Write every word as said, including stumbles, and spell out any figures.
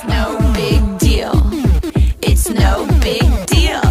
It's no big deal. It's no big deal.